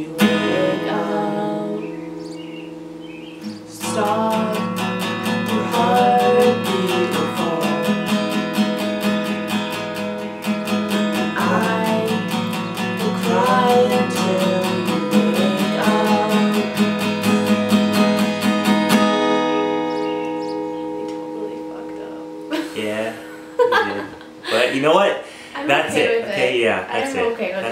you wake up, stop your heartbeat before, I will cry until you wake up. I totally fucked up. Yeah, you did. But you know what? I'm that's okay with it. Okay, yeah, that's it. I'm okay with it.